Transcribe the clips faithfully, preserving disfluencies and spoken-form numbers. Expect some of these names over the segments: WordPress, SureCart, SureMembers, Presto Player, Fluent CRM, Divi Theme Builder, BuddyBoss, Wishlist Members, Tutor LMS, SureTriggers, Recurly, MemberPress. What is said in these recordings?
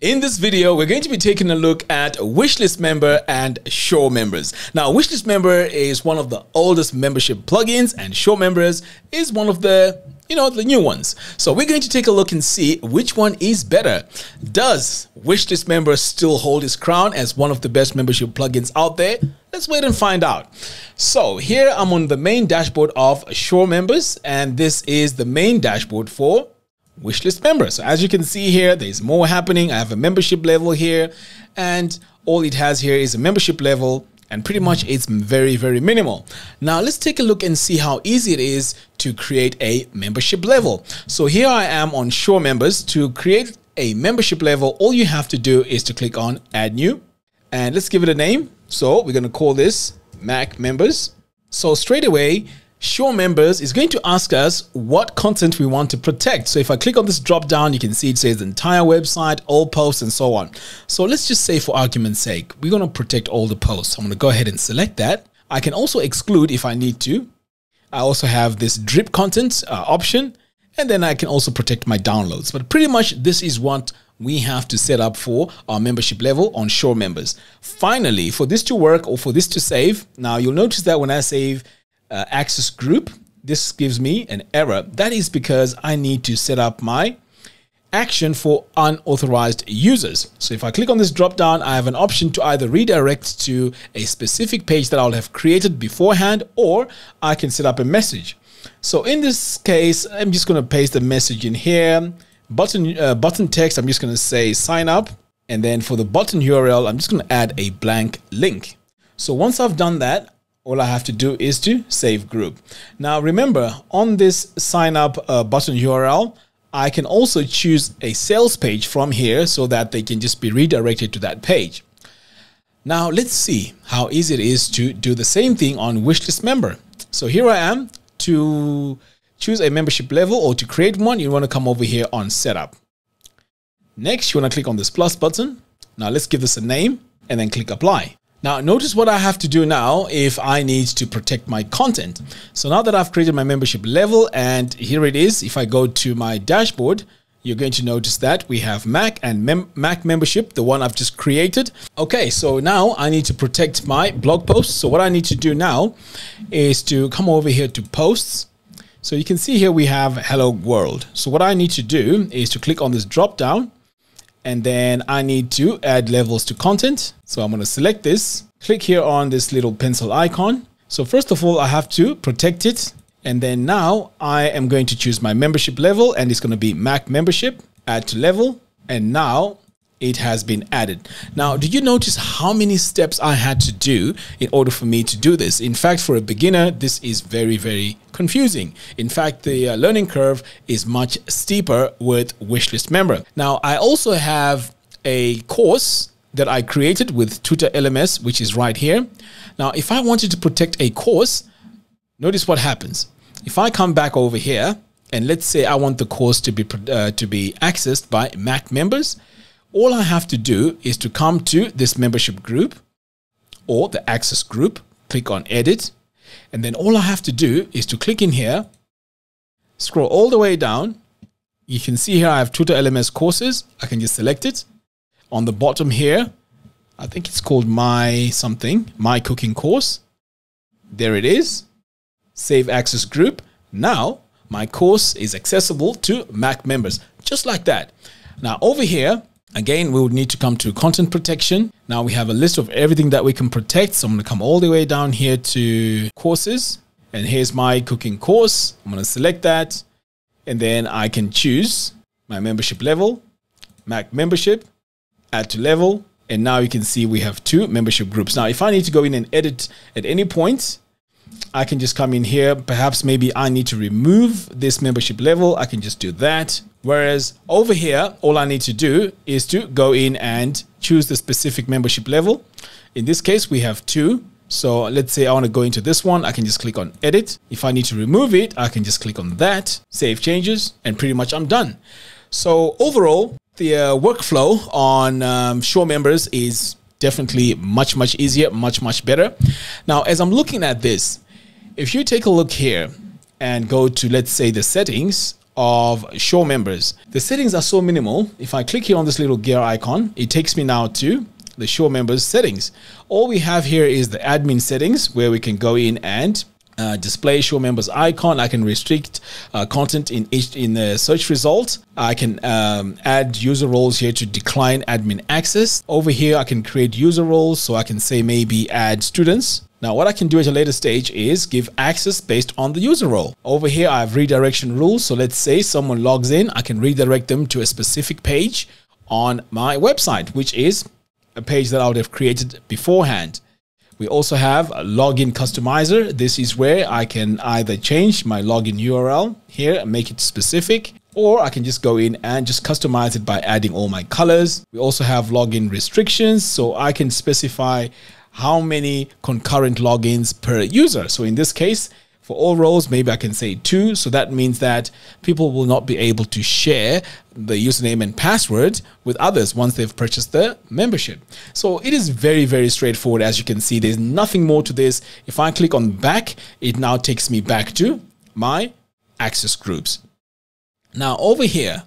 In this video, we're going to be taking a look at Wishlist Member and SureMembers. Now, Wishlist Member is one of the oldest membership plugins, and SureMembers is one of the, you know, the new ones. So we're going to take a look and see which one is better. Does Wishlist Member still hold its crown as one of the best membership plugins out there? Let's wait and find out. So here I'm on the main dashboard of SureMembers, and this is the main dashboard for Wishlist Members. So as you can see here, there's more happening. I have a membership level here, and all it has here is a membership level, and pretty much it's very, very minimal. Now let's take a look and see how easy it is to create a membership level. So here I am on SureMembers. To create a membership level, all you have to do is to click on Add New, and let's give it a name. So we're going to call this Mac Members. So straight away, SureMembers is going to ask us what content we want to protect. So if I click on this drop down, you can see it says the entire website, all posts, and so on. So let's just say, for argument's sake, we're going to protect all the posts. I'm going to go ahead and select that. I can also exclude if I need to. I also have this drip content uh, option, and then I can also protect my downloads. But pretty much this is what we have to set up for our membership level on SureMembers. Finally, for this to work, or for this to save, now you'll notice that when I save Uh, access group, this gives me an error. That is because I need to set up my action for unauthorized users. So if I click on this drop down, I have an option to either redirect to a specific page that I'll have created beforehand, or I can set up a message. So in this case, I'm just going to paste the message in here. Button uh, button text, I'm just going to say sign up, and then for the button U R L, I'm just going to add a blank link. So once I've done that, all I have to do is to save group. Now, remember, on this sign up uh, button U R L, I can also choose a sales page from here so that they can just be redirected to that page. Now, let's see how easy it is to do the same thing on Wishlist Member. So here I am. To choose a membership level or to create one, you want to come over here on setup. Next, you want to click on this plus button. Now, let's give this a name and then click apply. Now, notice what I have to do now if I need to protect my content. So now that I've created my membership level, and here it is, if I go to my dashboard, you're going to notice that we have Mac and Mem Mac membership, the one I've just created. Okay, so now I need to protect my blog posts. So what I need to do now is to come over here to posts. So you can see here we have Hello World. So what I need to do is to click on this drop down, and then I need to add levels to content. So I'm going to select this, click here on this little pencil icon. So first of all, I have to protect it. And then now I am going to choose my membership level, and it's going to be Mac membership, add to level. And now it has been added. Now, did you notice how many steps I had to do in order for me to do this? In fact, for a beginner, this is very, very confusing. In fact, the uh, learning curve is much steeper with Wishlist Member. Now, I also have a course that I created with Tutor L M S, which is right here. Now, if I wanted to protect a course, notice what happens. If I come back over here, and let's say I want the course to be, uh, to be accessed by Mac members, all I have to do is to come to this membership group or the access group, click on edit, and then all I have to do is to click in here, scroll all the way down. You can see here I have Tutor L M S courses. I can just select it. On the bottom here, I think it's called my something, my cooking course. There it is. Save access group. Now my course is accessible to Mac members, just like that. Now over here, again, we would need to come to content protection. Now we have a list of everything that we can protect. So I'm going to come all the way down here to courses. And here's my cooking course. I'm going to select that. And then I can choose my membership level, Mac membership, add to level. And now you can see we have two membership groups. Now, if I need to go in and edit at any point, I can just come in here. Perhaps maybe I need to remove this membership level. I can just do that. Whereas over here, all I need to do is to go in and choose the specific membership level. In this case, we have two. So let's say I want to go into this one. I can just click on edit. If I need to remove it, I can just click on that, save changes, and pretty much I'm done. So overall, the uh, workflow on um, SureMembers is definitely much, much easier, much, much better. Now, as I'm looking at this, if you take a look here and go to, let's say, the settings of SureMembers. The settings are so minimal. If I click here on this little gear icon, it takes me now to the SureMembers settings. All we have here is the admin settings where we can go in and Uh, display SureMembers icon. I can restrict uh, content in each, in the search result. I can um, add user roles here to decline admin access. Over here, I can create user roles, so I can say maybe add students. Now, what I can do at a later stage is give access based on the user role. Over here, I have redirection rules. So let's say someone logs in, I can redirect them to a specific page on my website, which is a page that I would have created beforehand. We also have a login customizer. This is where I can either change my login U R L here and make it specific, or I can just go in and just customize it by adding all my colors. We also have login restrictions, so I can specify how many concurrent logins per user. So in this case, for all roles, maybe I can say two. So that means that people will not be able to share the username and password with others once they've purchased the membership. So it is very, very straightforward. As you can see, there's nothing more to this. If I click on back, it now takes me back to my access groups. Now over here,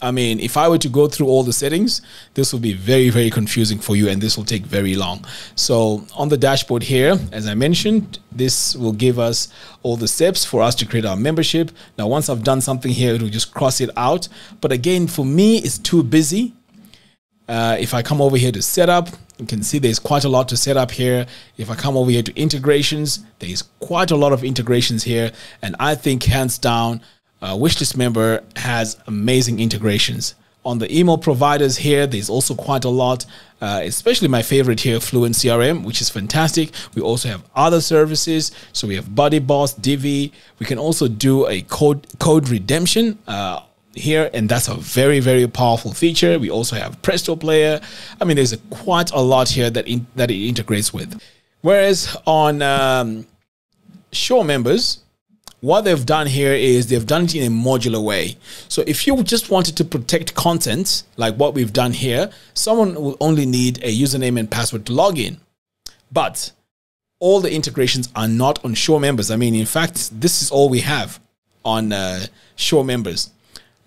I mean, if I were to go through all the settings, this will be very, very confusing for you and this will take very long. So on the dashboard here, as I mentioned, this will give us all the steps for us to create our membership. Now, once I've done something here, it will just cross it out. But again, for me, it's too busy. Uh, if I come over here to setup, you can see there's quite a lot to set up here. If I come over here to integrations, there's quite a lot of integrations here. And I think hands down, Uh, Wishlist Member has amazing integrations. On the email providers here, there's also quite a lot, uh, especially my favorite here, Fluent C R M, which is fantastic. We also have other services. So we have BuddyBoss, Divi. We can also do a code, code redemption uh, here, and that's a very, very powerful feature. We also have Presto Player. I mean, there's a, quite a lot here that, in, that it integrates with. Whereas on um, SureMembers, what they've done here is they've done it in a modular way. So if you just wanted to protect content, like what we've done here, someone will only need a username and password to log in. But all the integrations are not on SureMembers. I mean, in fact, this is all we have on uh, SureMembers.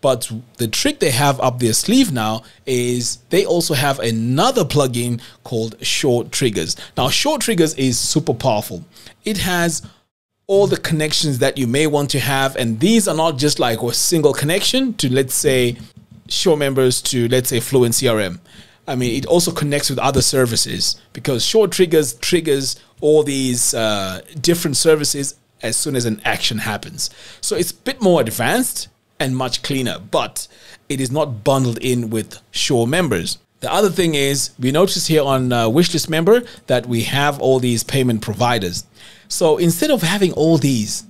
But the trick they have up their sleeve now is they also have another plugin called SureTriggers. Now, SureTriggers is super powerful. It has all the connections that you may want to have. And these are not just like a single connection to, let's say, SureMembers to, let's say, Fluent C R M. I mean, it also connects with other services because SureTriggers triggers all these uh, different services as soon as an action happens. So it's a bit more advanced and much cleaner, but it is not bundled in with SureMembers. The other thing is we notice here on uh, Wishlist Member that we have all these payment providers. So instead of having all these,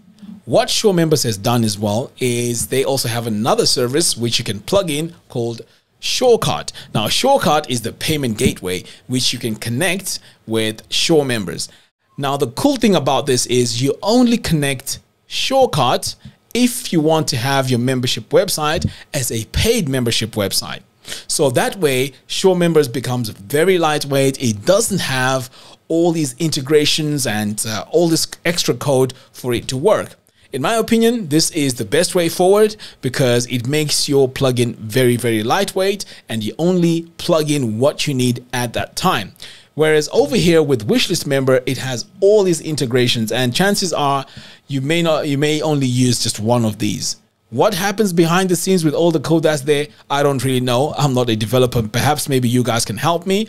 what SureMembers has done as well is they also have another service which you can plug in called SureCart. Now, SureCart is the payment gateway which you can connect with SureMembers. Now, the cool thing about this is you only connect SureCart if you want to have your membership website as a paid membership website. So that way, SureMembers becomes very lightweight. It doesn't have all these integrations and uh, all this extra code for it to work. In my opinion, this is the best way forward because it makes your plugin very, very lightweight and you only plug in what you need at that time. Whereas over here with Wishlist Member, it has all these integrations and chances are you may not, you may only use just one of these. What happens behind the scenes with all the code that's there, I don't really know. I'm not a developer. Perhaps maybe you guys can help me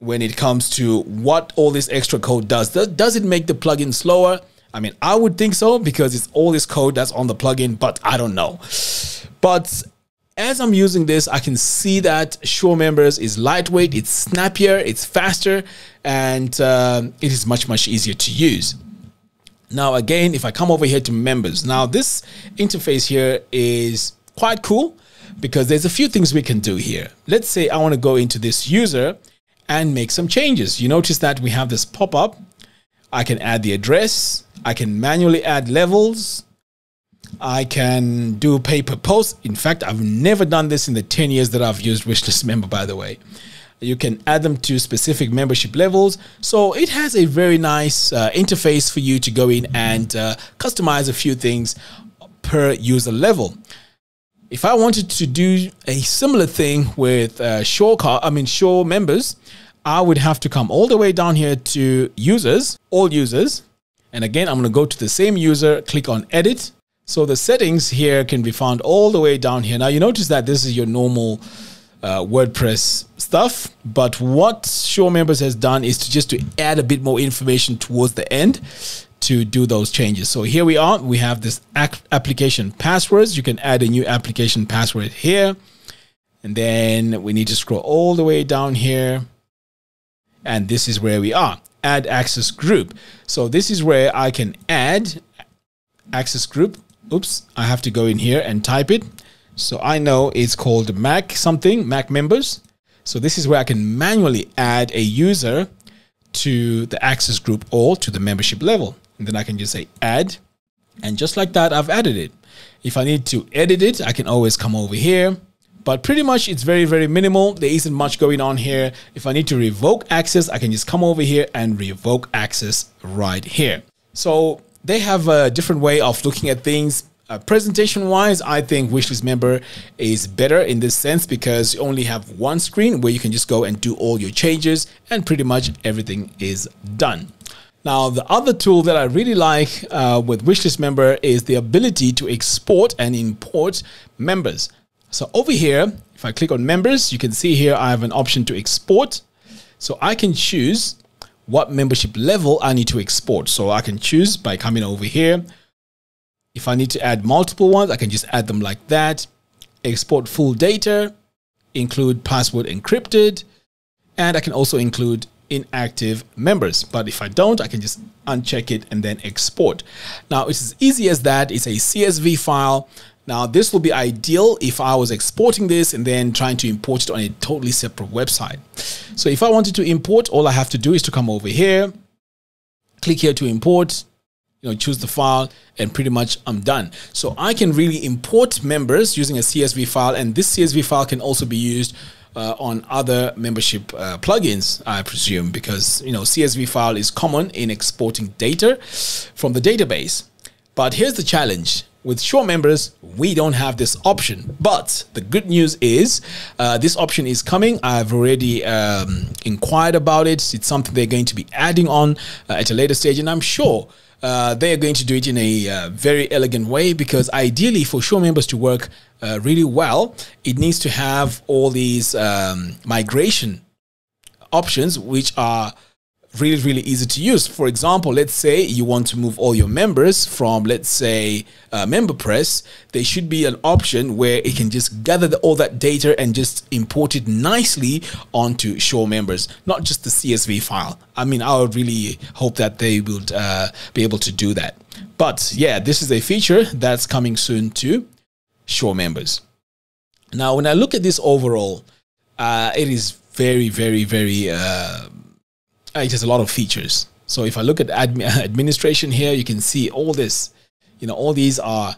when it comes to what all this extra code does. Does it make the plugin slower? I mean, I would think so because it's all this code that's on the plugin, but I don't know. But as I'm using this, I can see that SureMembers is lightweight, it's snappier, it's faster, and uh, it is much, much easier to use. Now, again, if I come over here to members, now this interface here is quite cool because there's a few things we can do here. Let's say I want to go into this user and make some changes. You notice that we have this pop-up. I can add the address. I can manually add levels. I can do pay per post. In fact, I've never done this in the ten years that I've used Wishlist Member, by the way. You can add them to specific membership levels. So it has a very nice uh, interface for you to go in and uh, customize a few things per user level. If I wanted to do a similar thing with uh, SureCart, I mean SureMembers, I would have to come all the way down here to users, all users. And again, I'm going to go to the same user, click on edit. So the settings here can be found all the way down here. Now you notice that this is your normal uh, WordPress stuff, but what SureMembers has done is to just to add a bit more information towards the end to do those changes. So here we are, we have this application passwords. You can add a new application password here. And then we need to scroll all the way down here. And this is where we are, add access group. So this is where I can add access group. Oops, I have to go in here and type it. So I know it's called Mac something, Mac members. So this is where I can manually add a user to the access group or to the membership level. And then I can just say add. And just like that, I've added it. If I need to edit it, I can always come over here. But pretty much it's very, very minimal. There isn't much going on here. If I need to revoke access, I can just come over here and revoke access right here. So they have a different way of looking at things. Uh, presentation wise, I think Wishlist Member is better in this sense because you only have one screen where you can just go and do all your changes and pretty much everything is done. Now, the other tool that I really like uh, with Wishlist Member is the ability to export and import members. So over here, if I click on members, you can see here I have an option to export. So I can choose what membership level I need to export. So I can choose by coming over here. If I need to add multiple ones, I can just add them like that. Export full data, include password encrypted, and I can also include inactive members. But if I don't, I can just uncheck it and then export. Now it's as easy as that. It's a C S V file. Now this will be ideal if I was exporting this and then trying to import it on a totally separate website. So if I wanted to import, all I have to do is to come over here, click here to import, you know, choose the file, and pretty much I'm done. So I can really import members using a C S V file, and this C S V file can also be used uh, on other membership uh, plugins, I presume, because, you know, C S V file is common in exporting data from the database. But here's the challenge. With SureMembers, we don't have this option, but the good news is uh, this option is coming. I've already um, inquired about it. It's something they're going to be adding on uh, at a later stage, and I'm sure uh, they're going to do it in a uh, very elegant way, because ideally for SureMembers to work uh, really well, it needs to have all these um, migration options, which are really, really easy to use. For example, let's say you want to move all your members from, let's say, uh, MemberPress. There should be an option where it can just gather the, all that data and just import it nicely onto SureMembers, not just the C S V file. I mean, I would really hope that they would uh, be able to do that. But yeah, this is a feature that's coming soon to SureMembers. Now, when I look at this overall, uh, it is very, very, very... Uh, it has a lot of features. So if I look at admin, administration here, you can see all this, you know, all these are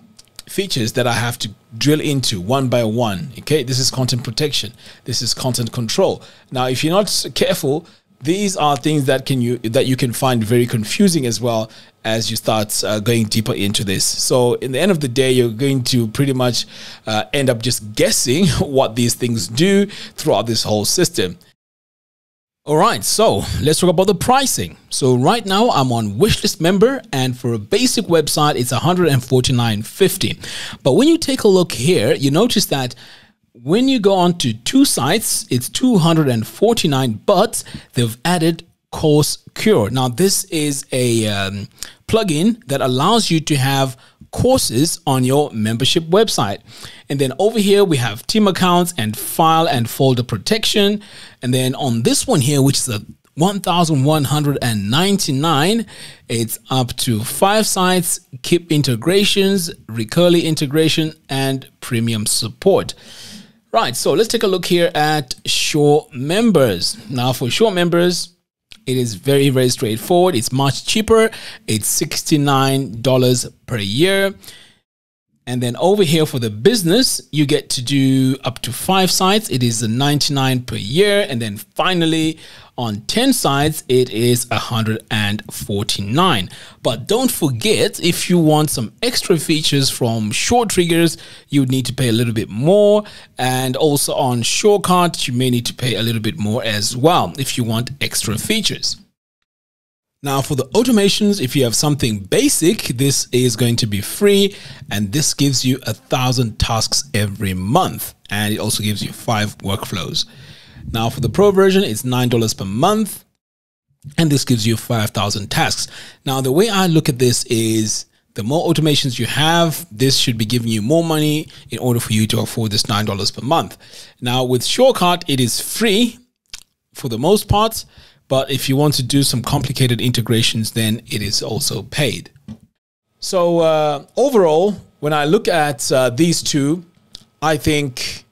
features that I have to drill into one by one. Okay. This is content protection. This is content control. Now, if you're not careful, these are things that can you, that you can find very confusing as well as you start uh, going deeper into this. So in the end of the day, you're going to pretty much uh, end up just guessing what these things do throughout this whole system. All right, so let's talk about the pricing. So right now I'm on Wishlist Member, and for a basic website, it's one hundred forty-nine fifty. But when you take a look here, you notice that when you go on to two sites, it's two hundred forty-nine, but they've added Course Cure. Now this is a um, plugin that allows you to have courses on your membership website. And then over here we have team accounts and file and folder protection. And then on this one here, which is a one thousand one hundred ninety-nine, it's up to five sites, keep integrations, recurly integration, and premium support. Right, so let's take a look here at SureMembers. Now for SureMembers, it is very, very straightforward. It's much cheaper. It's sixty-nine dollars per year. And then over here for the business, you get to do up to five sites. It is ninety-nine per year. And then finally on ten sites, it is one hundred forty-nine. But don't forget, if you want some extra features from SureTriggers, you would need to pay a little bit more. And also on SureCart, you may need to pay a little bit more as well if you want extra features. Now for the automations, if you have something basic, this is going to be free, and this gives you a thousand tasks every month, and it also gives you five workflows. Now for the pro version, it's nine dollars per month, and this gives you five thousand tasks. Now the way I look at this is, the more automations you have, this should be giving you more money in order for you to afford this nine dollars per month. Now with SureCart, it is free for the most part. But if you want to do some complicated integrations, then it is also paid. So uh, overall, when I look at uh, these two, I think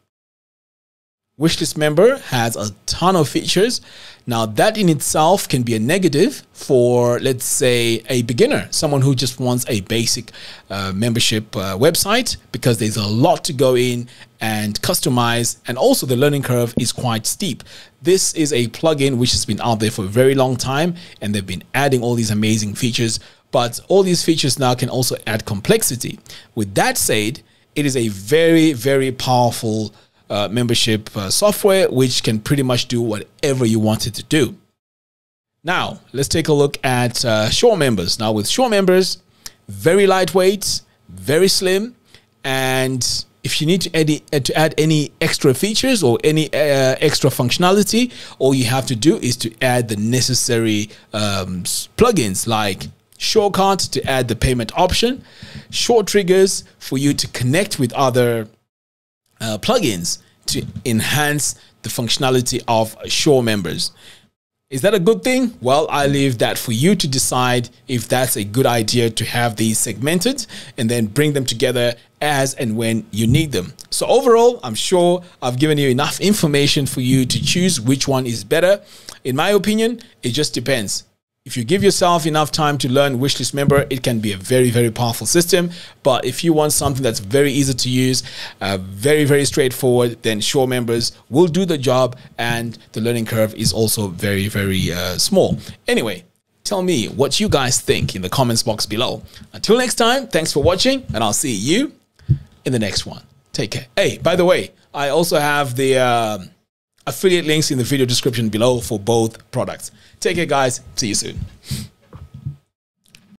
Wishlist Member has a ton of features. Now that in itself can be a negative for, let's say, a beginner, someone who just wants a basic uh, membership uh, website, because there's a lot to go in and customize, and also the learning curve is quite steep. This is a plugin which has been out there for a very long time, and they've been adding all these amazing features, but all these features now can also add complexity. With that said, it is a very, very powerful uh, membership uh, software which can pretty much do whatever you want it to do. Now, let's take a look at uh, SureMembers. Now with SureMembers, very lightweight, very slim, and if you need to add, to add any extra features or any uh, extra functionality, all you have to do is to add the necessary um, plugins like SureCart to add the payment option, SureTriggers for you to connect with other uh, plugins to enhance the functionality of SureMembers. Is that a good thing? Well, I leave that for you to decide if that's a good idea to have these segmented and then bring them together as and when you need them. So overall, I'm sure I've given you enough information for you to choose which one is better. In my opinion, it just depends. If you give yourself enough time to learn Wishlist Member, it can be a very, very powerful system. But if you want something that's very easy to use, uh, very, very straightforward, then SureMembers will do the job, and the learning curve is also very, very uh, small. Anyway, tell me what you guys think in the comments box below. Until next time, thanks for watching, and I'll see you in the next one. Take care. Hey, by the way, I also have the Uh, affiliate links in the video description below for both products. Take care, guys. See you soon.